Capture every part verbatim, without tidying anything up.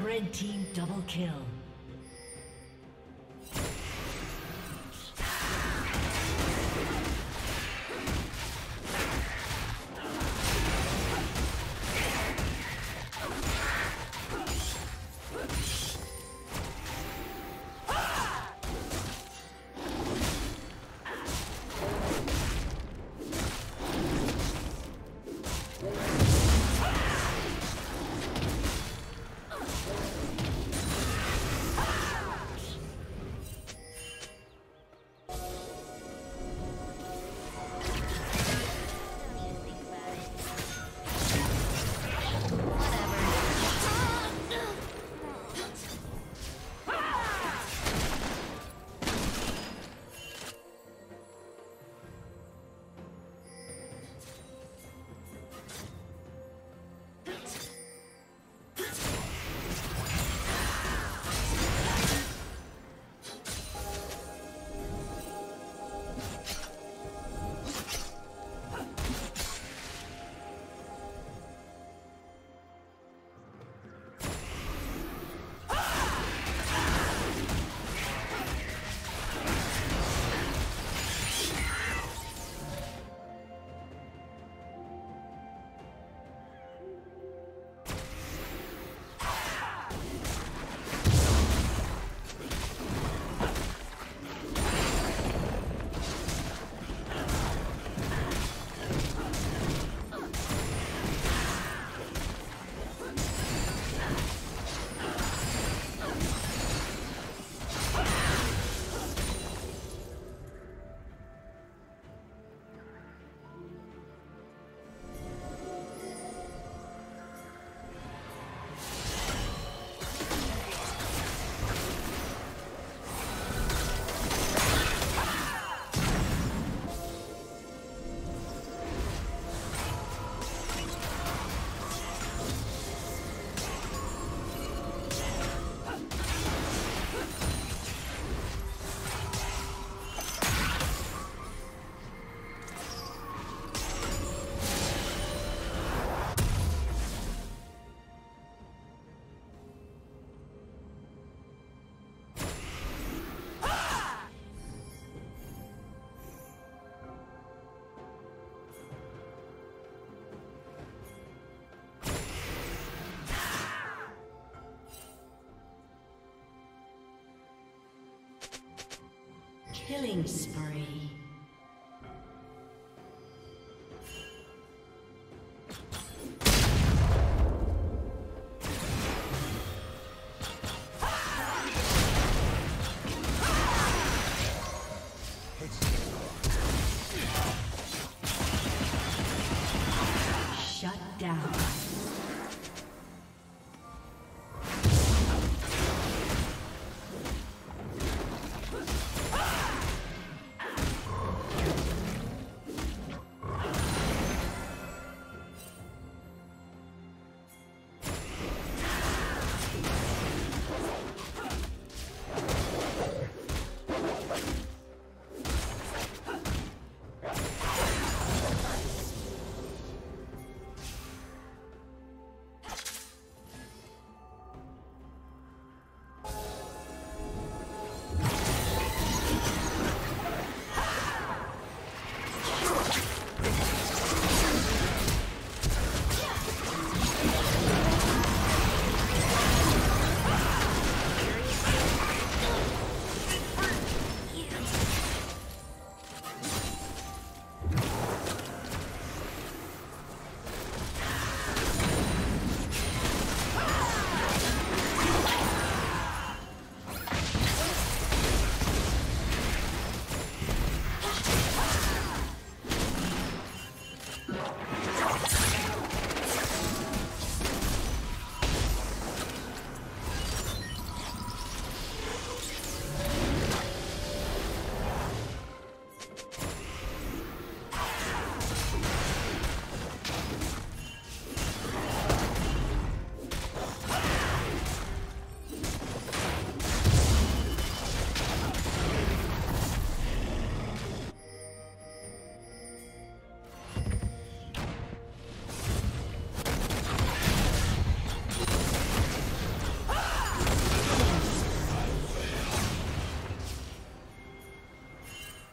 Red team double kill. Killing spree.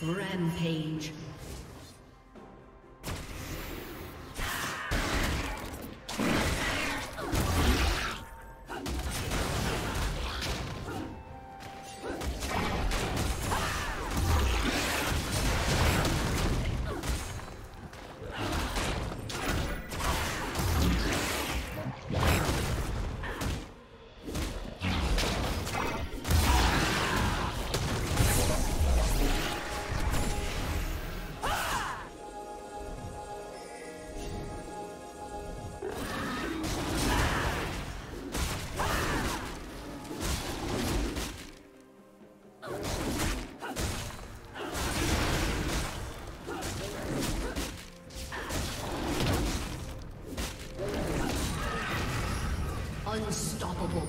Rampage. Unstoppable.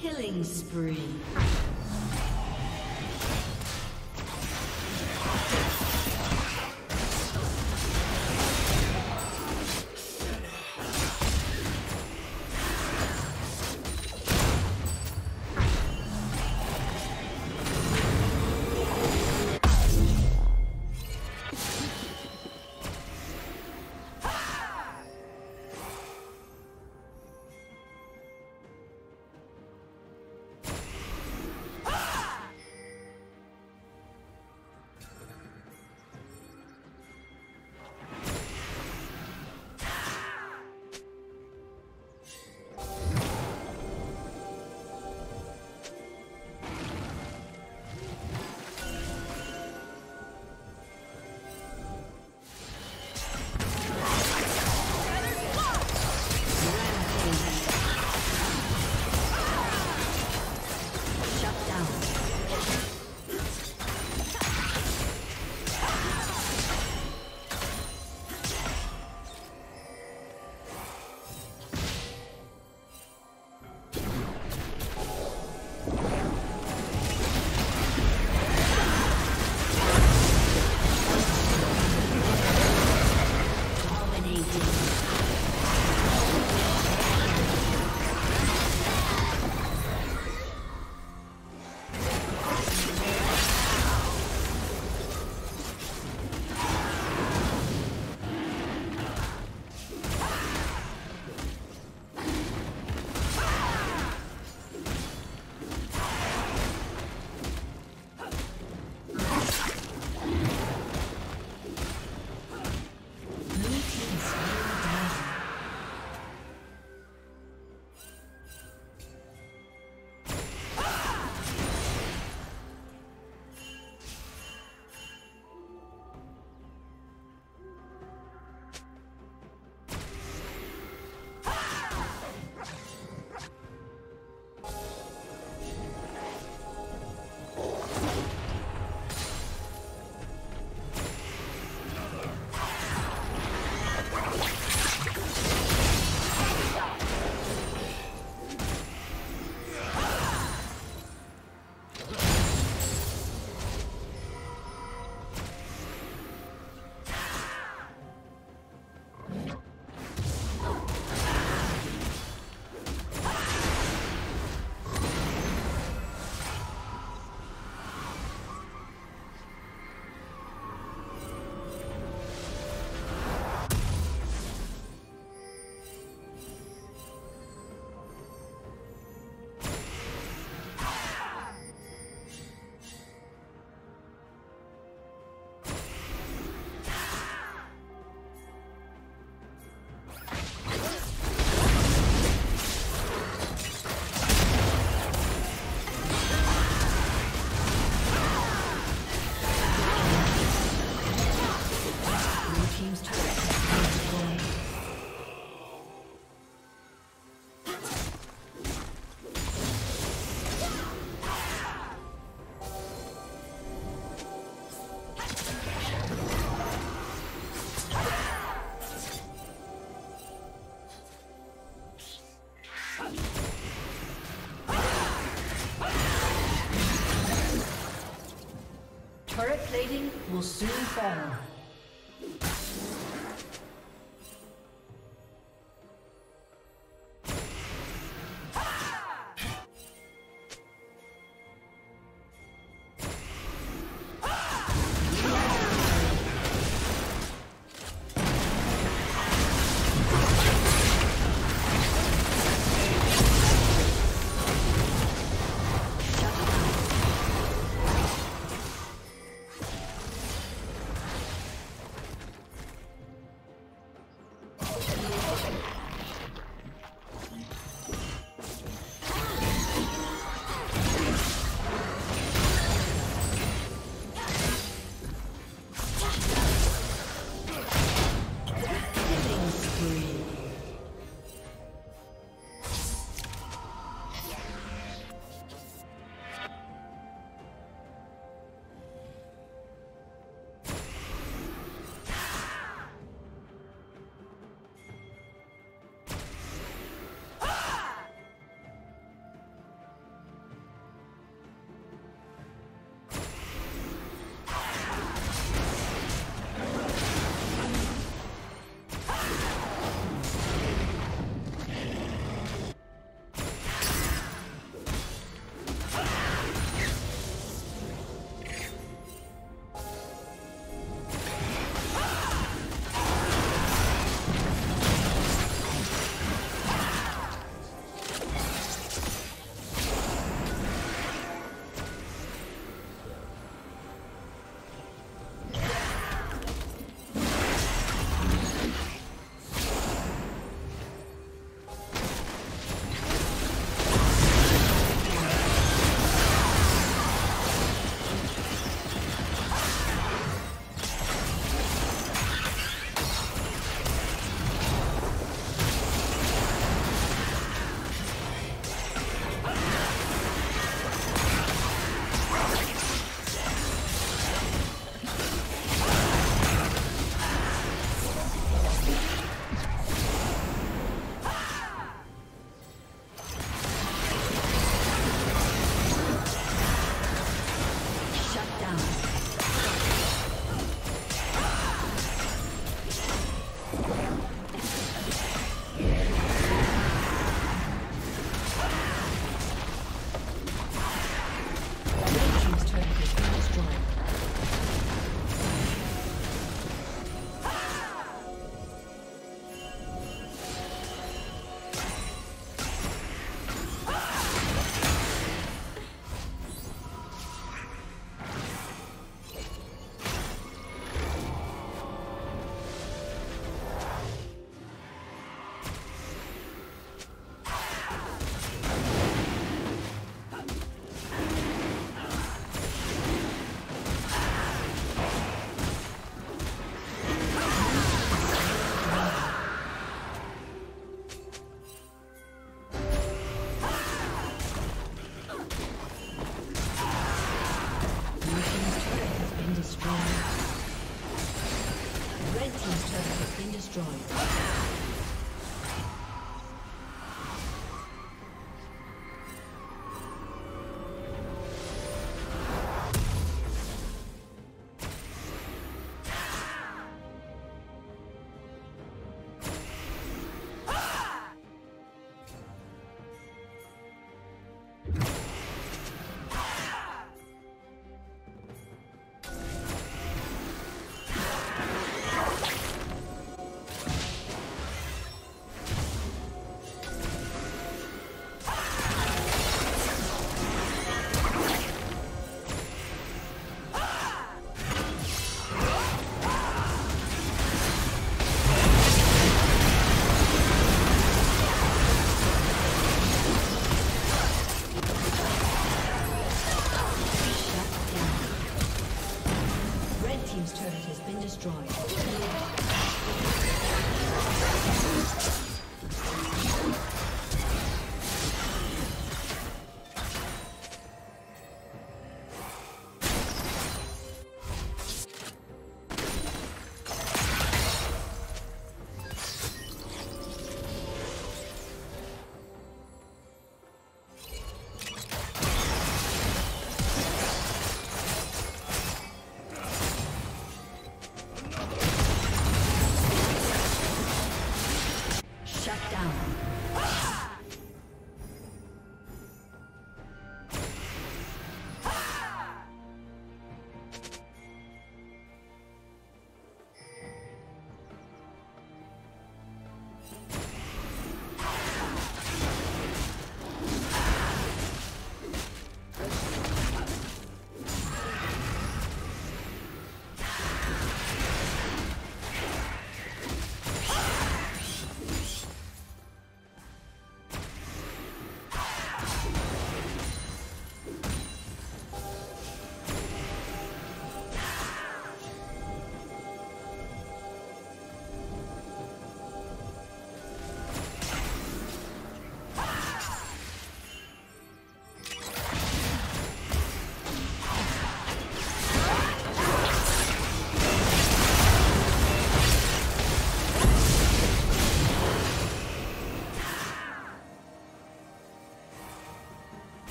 Killing spree. plating will soon fall.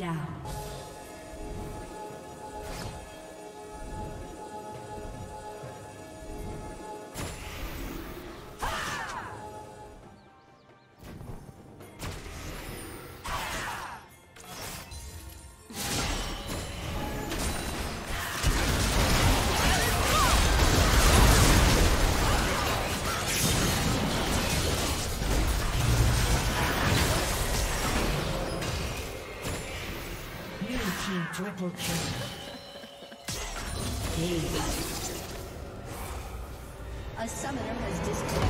down. Triple kill. A summoner has disconnected.